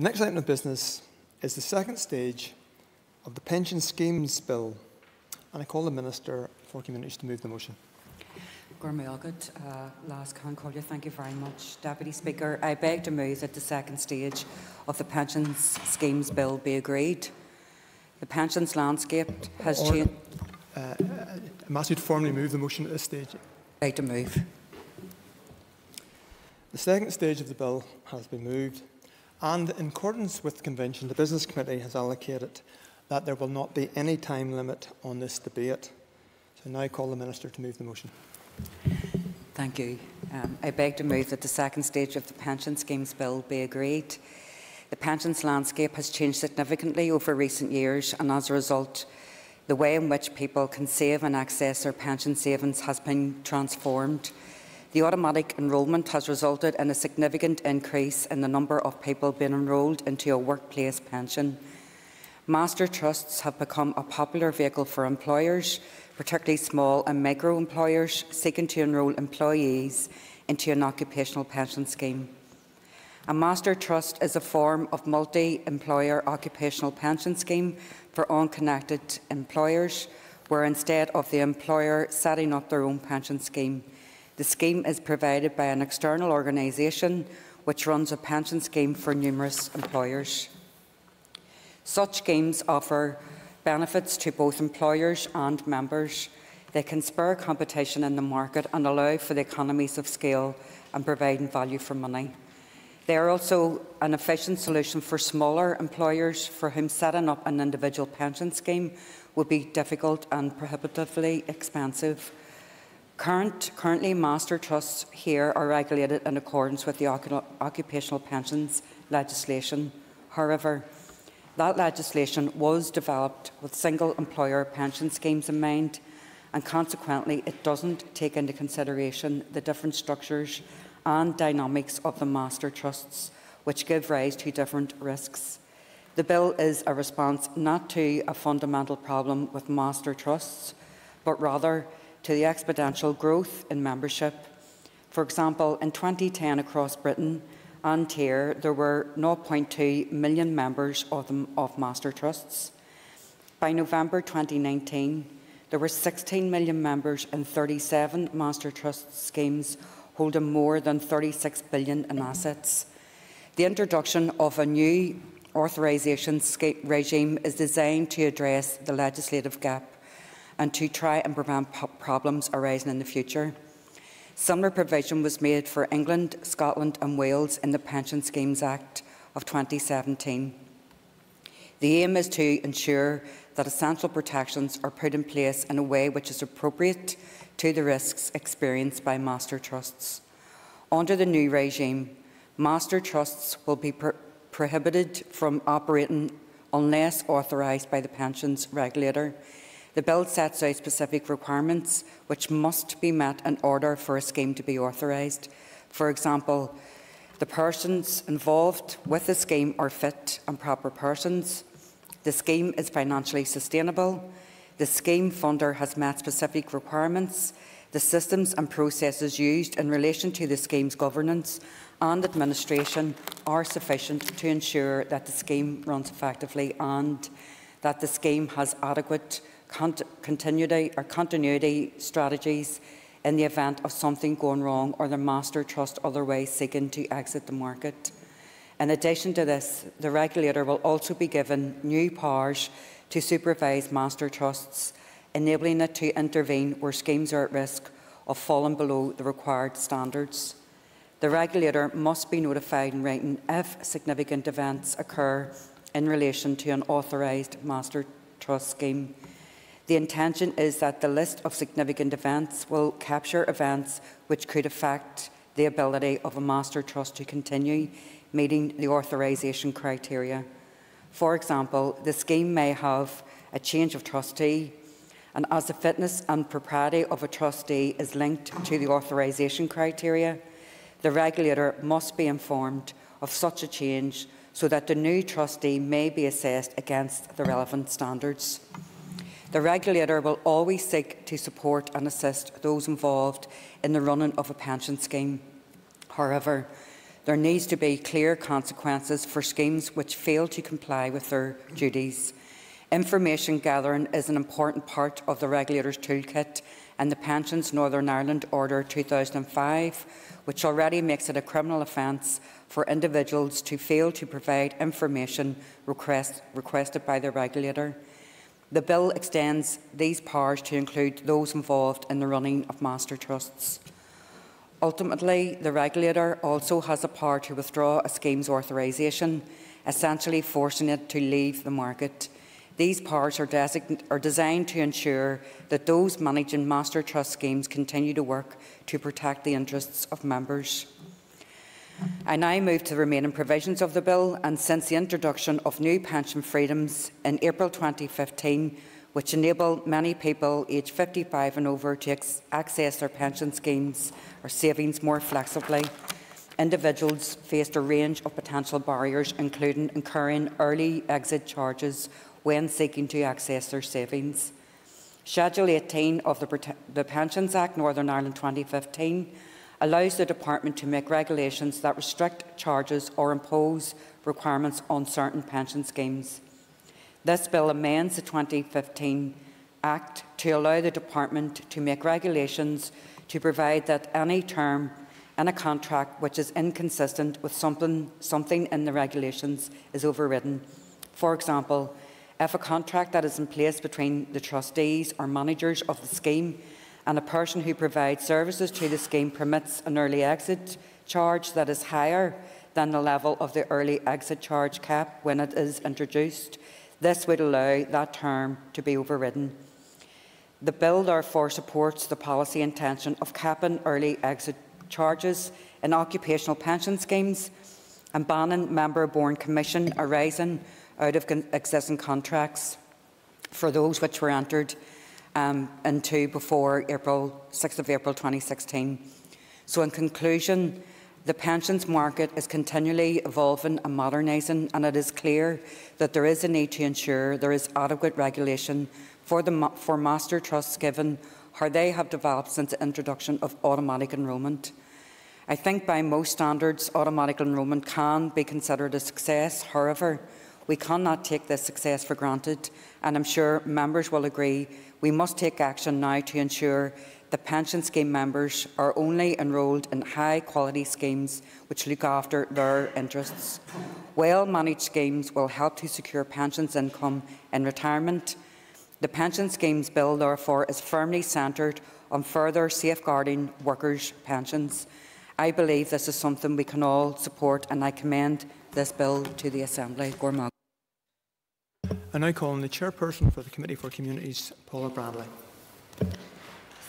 The next item of business is the second stage of the Pension Schemes Bill, and I call the Minister for Communities to move the motion. Thank you very much, Deputy Speaker. I beg to move that the second stage of the Pensions Schemes Bill be agreed. The pensions landscape has changed. I'm asked you to formally move the motion at this stage. I beg to move. The second stage of the bill has been moved, and in accordance with the Convention, the Business Committee has allocated that there will not be any time limit on this debate. So now I call the Minister to move the motion. Thank you. I beg to move that the second stage of the Pension Schemes Bill be agreed. The pensions landscape has changed significantly over recent years, and as a result, the way in which people can save and access their pension savings has been transformed. The automatic enrolment has resulted in a significant increase in the number of people being enrolled into a workplace pension. Master trusts have become a popular vehicle for employers, particularly small and micro employers, seeking to enrol employees into an occupational pension scheme. A master trust is a form of multi-employer occupational pension scheme for unconnected employers, where instead of the employer setting up their own pension scheme, the scheme is provided by an external organisation which runs a pension scheme for numerous employers. Such schemes offer benefits to both employers and members. They can spur competition in the market and allow for the economies of scale and providing value for money. They are also an efficient solution for smaller employers for whom setting up an individual pension scheme would be difficult and prohibitively expensive. Currently, master trusts here are regulated in accordance with the occupational pensions legislation. However, that legislation was developed with single employer pension schemes in mind, and consequently it doesn't take into consideration the different structures and dynamics of the master trusts, which give rise to different risks. The bill is a response not to a fundamental problem with master trusts, but rather to the exponential growth in membership. For example, in 2010 across Britain and Tier, there were 0.2 million members of master trusts. By November 2019, there were 16 million members in 37 master trust schemes, holding more than $36 billion in assets. The introduction of a new authorisation regime is designed to address the legislative gap and to try and prevent problems arising in the future. Similar provision was made for England, Scotland and Wales in the Pension Schemes Act of 2017. The aim is to ensure that essential protections are put in place in a way which is appropriate to the risks experienced by master trusts. Under the new regime, master trusts will be prohibited from operating unless authorised by the pensions regulator. The bill sets out specific requirements which must be met in order for a scheme to be authorised. For example, the persons involved with the scheme are fit and proper persons, the scheme is financially sustainable, the scheme funder has met specific requirements, the systems and processes used in relation to the scheme's governance and administration are sufficient to ensure that the scheme runs effectively and that the scheme has adequate continuity strategies in the event of something going wrong or the master trust otherwise seeking to exit the market. In addition to this, the regulator will also be given new powers to supervise master trusts, enabling it to intervene where schemes are at risk of falling below the required standards. The regulator must be notified in writing if significant events occur in relation to an authorised master trust scheme. The intention is that the list of significant events will capture events which could affect the ability of a master trust to continue meeting the authorisation criteria. For example, the scheme may have a change of trustee, and as the fitness and propriety of a trustee is linked to the authorisation criteria, the regulator must be informed of such a change so that the new trustee may be assessed against the relevant standards. The regulator will always seek to support and assist those involved in the running of a pension scheme. However, there needs to be clear consequences for schemes which fail to comply with their duties. Information gathering is an important part of the regulator's toolkit, and the Pensions Northern Ireland Order 2005, which already makes it a criminal offence for individuals to fail to provide information requested by the regulator. The bill extends these powers to include those involved in the running of master trusts. Ultimately, the regulator also has the power to withdraw a scheme's authorisation, essentially forcing it to leave the market. These powers are designed to ensure that those managing master trust schemes continue to work to protect the interests of members. I now move to the remaining provisions of the bill, and since the introduction of new pension freedoms in April 2015, which enable many people aged 55 and over to access their pension schemes or savings more flexibly, individuals faced a range of potential barriers, including incurring early exit charges when seeking to access their savings. Schedule 18 of the Pensions Act Northern Ireland 2015 allows the Department to make regulations that restrict charges or impose requirements on certain pension schemes. This bill amends the 2015 Act to allow the Department to make regulations to provide that any term in a contract which is inconsistent with something in the regulations is overridden. For example, if a contract that is in place between the trustees or managers of the scheme and a person who provides services to the scheme permits an early exit charge that is higher than the level of the early exit charge cap when it is introduced, this would allow that term to be overridden. The bill therefore supports the policy intention of capping early exit charges in occupational pension schemes and banning member-borne commission arising out of existing contracts for those which were entered into before 6th of April 2016. So in conclusion, the pensions market is continually evolving and modernising, and it is clear that there is a need to ensure there is adequate regulation for master trusts given how they have developed since the introduction of automatic enrolment. I think by most standards, automatic enrolment can be considered a success. However, we cannot take this success for granted, and I'm sure members will agree we must take action now to ensure that pension scheme members are only enrolled in high-quality schemes which look after their interests. Well-managed schemes will help to secure pensions income in retirement. The Pension Schemes Bill, therefore, is firmly centred on further safeguarding workers' pensions. I believe this is something we can all support, and I commend this bill to the Assembly. I now call on the Chairperson for the Committee for Communities, Paula Bradley.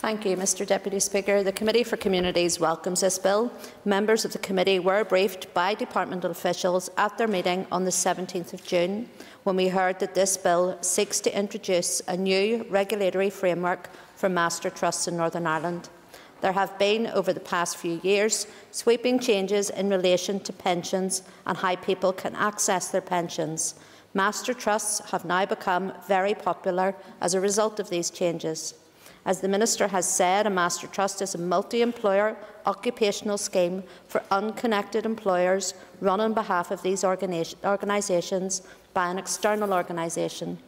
Thank you, Mr Deputy Speaker. The Committee for Communities welcomes this bill. Members of the Committee were briefed by departmental officials at their meeting on the 17th of June, when we heard that this bill seeks to introduce a new regulatory framework for master trusts in Northern Ireland. There have been, over the past few years, sweeping changes in relation to pensions and how people can access their pensions. Master trusts have now become very popular as a result of these changes. As the Minister has said, a master trust is a multi-employer occupational scheme for unconnected employers run on behalf of these organisations by an external organisation.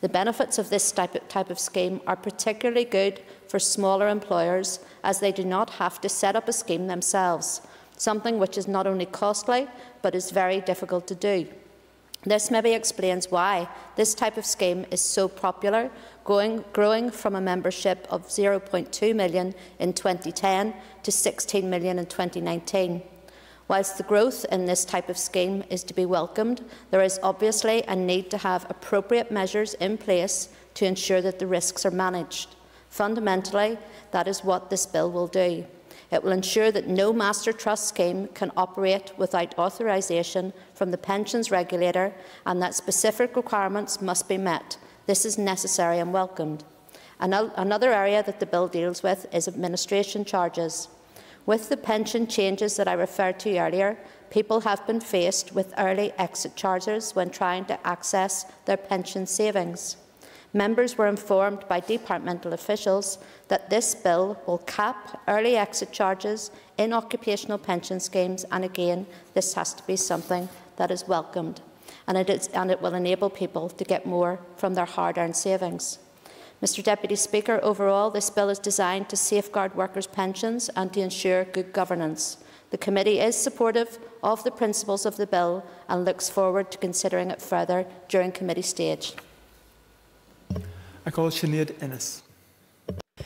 The benefits of this type of scheme are particularly good for smaller employers, as they do not have to set up a scheme themselves, something which is not only costly but is very difficult to do. This maybe explains why this type of scheme is so popular, growing from a membership of 0.2 million in 2010 to 16 million in 2019. Whilst the growth in this type of scheme is to be welcomed, there is obviously a need to have appropriate measures in place to ensure that the risks are managed. Fundamentally, that is what this bill will do. It will ensure that no master trust scheme can operate without authorisation from the pensions regulator, and that specific requirements must be met. This is necessary and welcomed. Another area that the bill deals with is administration charges. With the pension changes that I referred to earlier, people have been faced with early exit charges when trying to access their pension savings. members were informed by departmental officials that this bill will cap early exit charges in occupational pension schemes, and again, this has to be something that is welcomed, and it will enable people to get more from their hard-earned savings. Mr. Deputy Speaker, overall, this bill is designed to safeguard workers' pensions and to ensure good governance. The committee is supportive of the principles of the bill and looks forward to considering it further during committee stage. I call Shanid Innes. The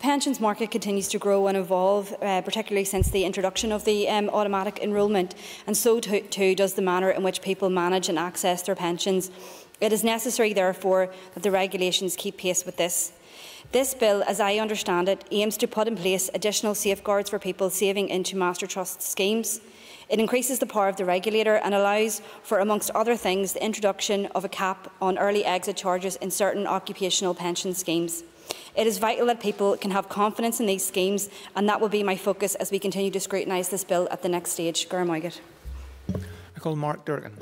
pensions market continues to grow and evolve, particularly since the introduction of the automatic enrolment, and so too does the manner in which people manage and access their pensions. It is necessary, therefore, that the regulations keep pace with this. This bill, as I understand it, aims to put in place additional safeguards for people saving into Master Trust schemes. It increases the power of the regulator and allows for, amongst other things, the introduction of a cap on early exit charges in certain occupational pension schemes. It is vital that people can have confidence in these schemes, and that will be my focus as we continue to scrutinise this bill at the next stage. I call Mark Durkan.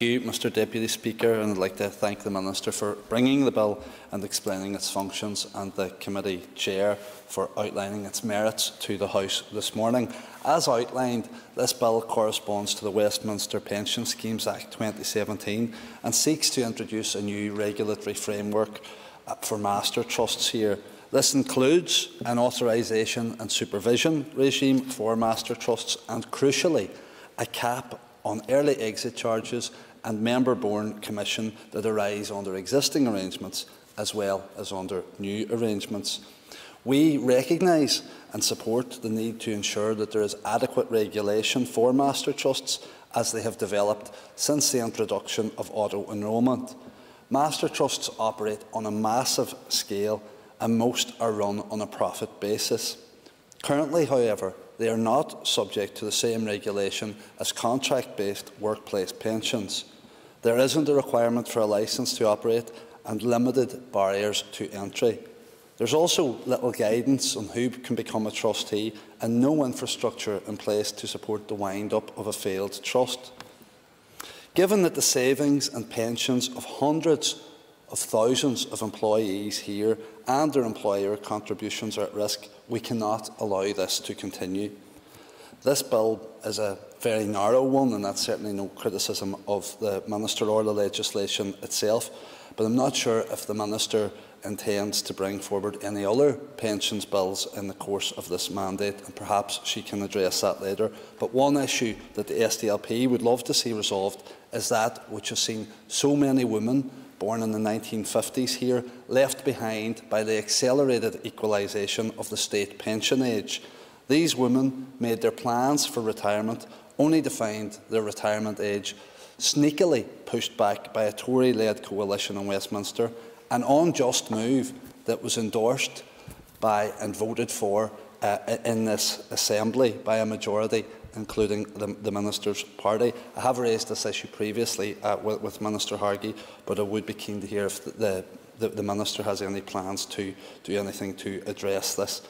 Thank you, Mr. Deputy Speaker, and I'd like to thank the Minister for bringing the bill and explaining its functions, and the Committee Chair for outlining its merits to the House this morning. As outlined, this bill corresponds to the Westminster Pension Schemes Act 2017 and seeks to introduce a new regulatory framework for master trusts here. This includes an authorisation and supervision regime for master trusts and, crucially, a cap on early exit charges and member-borne commission that arise under existing arrangements as well as under new arrangements. We recognise and support the need to ensure that there is adequate regulation for master trusts as they have developed since the introduction of auto-enrolment. Master trusts operate on a massive scale and most are run on a profit basis. Currently, however, they are not subject to the same regulation as contract-based workplace pensions. There isn't a requirement for a licence to operate and limited barriers to entry. There's also little guidance on who can become a trustee and no infrastructure in place to support the wind-up of a failed trust. Given that the savings and pensions of hundreds of thousands of employees here and their employer contributions are at risk, we cannot allow this to continue. This bill is a very narrow one, and that's certainly no criticism of the Minister or the legislation itself, but I'm not sure if the Minister intends to bring forward any other pensions bills in the course of this mandate, and perhaps she can address that later. But one issue that the SDLP would love to see resolved is that which has seen so many women born in the 1950s here left behind by the accelerated equalisation of the state pension age. These women made their plans for retirement only to find their retirement age sneakily pushed back by a Tory-led coalition in Westminster, an unjust move that was endorsed by and voted for in this Assembly by a majority, including the Minister's party. I have raised this issue previously with Minister Hargey, but I would be keen to hear if the Minister has any plans to do anything to address this.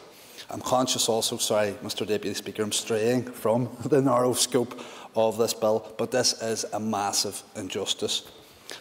I'm conscious also, sorry, Mr. Deputy Speaker, I'm straying from the narrow scope of this bill, but this is a massive injustice.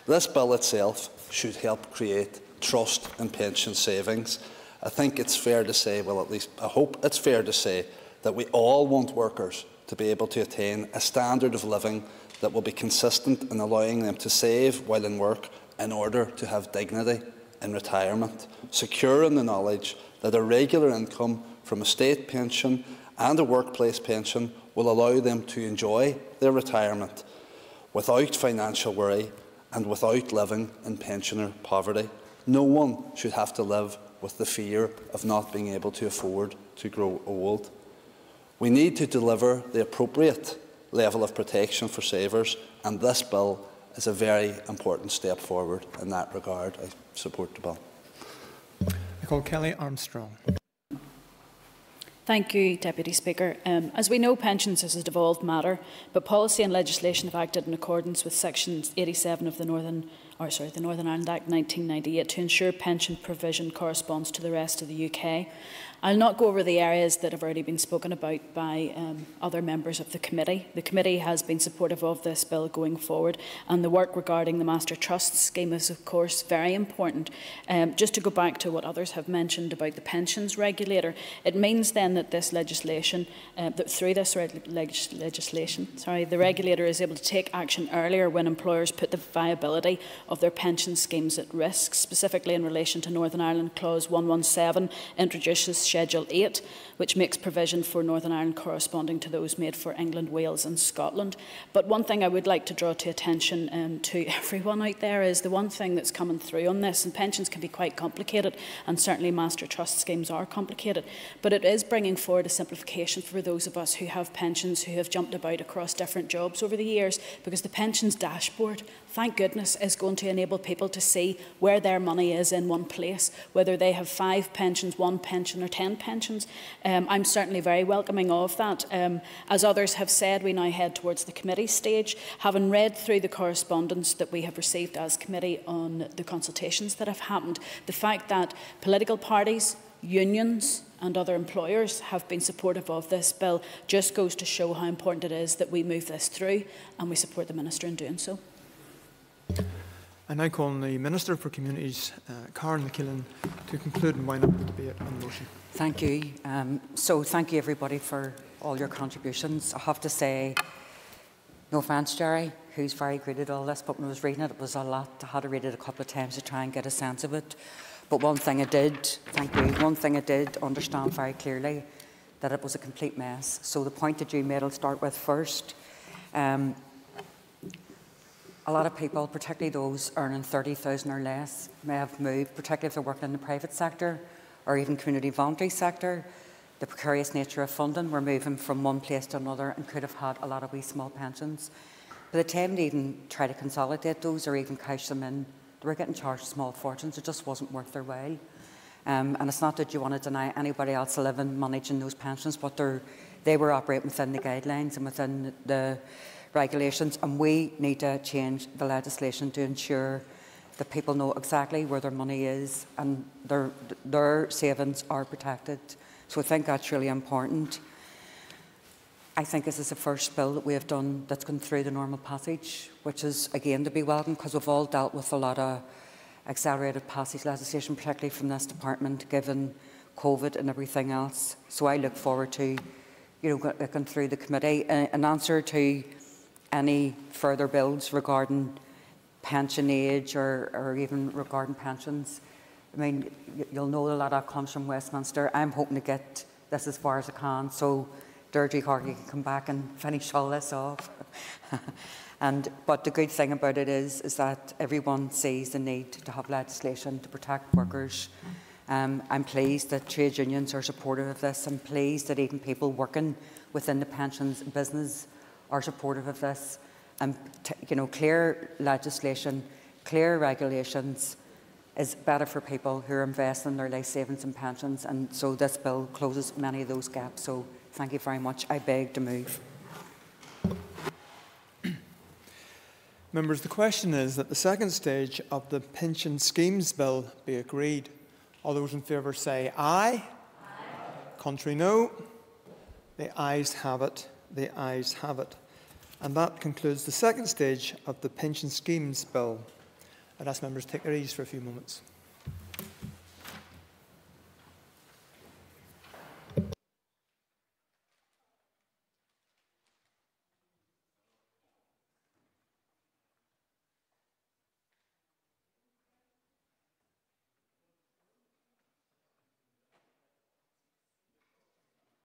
This bill itself should help create trust in pension savings. I think it's fair to say, well, at least I hope it's fair to say, that we all want workers to be able to attain a standard of living that will be consistent in allowing them to save while in work in order to have dignity in retirement, secure in the knowledge that a regular income from a state pension and a workplace pension will allow them to enjoy their retirement without financial worry and without living in pensioner poverty. No one should have to live with the fear of not being able to afford to grow old. We need to deliver the appropriate level of protection for savers, and this bill is a very important step forward in that regard. I support the bill. I call Kelly Armstrong. Thank you, Deputy Speaker. As we know, pensions is a devolved matter, but policy and legislation have acted in accordance with Section 87 of the Northern the Northern Ireland Act 1998 to ensure pension provision corresponds to the rest of the UK. I'll not go over the areas that have already been spoken about by other members of the committee. The committee has been supportive of this bill going forward, and the work regarding the Master Trusts scheme is, of course, very important. Just to go back to what others have mentioned about the pensions regulator, it means then that this legislation, through this legislation, the regulator is able to take action earlier when employers put the viability of their pension schemes at risk, specifically in relation to Northern Ireland. Clause 117 introduces Schedule 8, which makes provision for Northern Ireland corresponding to those made for England, Wales and Scotland. But one thing I would like to draw to attention to everyone out there is the one thing that's coming through on this, and pensions can be quite complicated, and certainly master trust schemes are complicated, but it is bringing forward a simplification for those of us who have pensions, who have jumped about across different jobs over the years, because the pensions dashboard, thank goodness, is going to enable people to see where their money is in one place, whether they have 5 pensions, 1 pension or 10 pensions. I'm certainly very welcoming of that. As others have said, we now head towards the committee stage. Having read through the correspondence that we have received as committee on the consultations that have happened, the fact that political parties, unions and other employers have been supportive of this bill just goes to show how important it is that we move this through, and we support the Minister in doing so. I now call on the Minister for Communities, Caral Ni Chuilin, to conclude and wind up the debate on the motion. Thank you. Thank you everybody for all your contributions. I have to say, no offence, Jerry, who's very good at all this, but when I was reading it, it was a lot. I had to read it a couple of times to try and get a sense of it. But one thing I did, thank you, one thing I did understand very clearly, that it was a complete mess. So the point that you made, I'll start with first. A lot of people, particularly those earning 30,000 or less, may have moved, particularly if they're working in the private sector or even community voluntary sector. The precarious nature of funding, we're moving from one place to another and could have had a lot of wee small pensions. By the time they even try to consolidate those or even cash them in, they were getting charged small fortunes. It just wasn't worth their while. And it's not that you want to deny anybody else living, managing those pensions, but they were operating within the guidelines and within the regulations, and we need to change the legislation to ensure that people know exactly where their money is and their savings are protected. So I think that's really important. I think this is the first bill that we have done that's gone through the normal passage, which is again to be welcomed, because we've all dealt with a lot of accelerated passage legislation, particularly from this department, given COVID and everything else. So I look forward to, you know, looking through the committee. In answer to any further bills regarding pension age or even regarding pensions, I mean, you'll know a lot that comes from Westminster. I'm hoping to get this as far as I can, so Deirdre Harkey can come back and finish all this off. But the good thing about it is that everyone sees the need to have legislation to protect workers. I'm pleased that trade unions are supportive of this. I'm pleased that even people working within the pensions business are supportive of this, and you know, clear legislation, clear regulations is better for people who are investing their life savings in pensions, and so this bill closes many of those gaps. So thank you very much. I beg to move. Members, the question is that the second stage of the Pension Schemes Bill be agreed. All those in favour say aye. Aye. Contrary no. The ayes have it. The ayes have it. And that concludes the second stage of the Pension Schemes Bill. I'd ask members to take their ease for a few moments.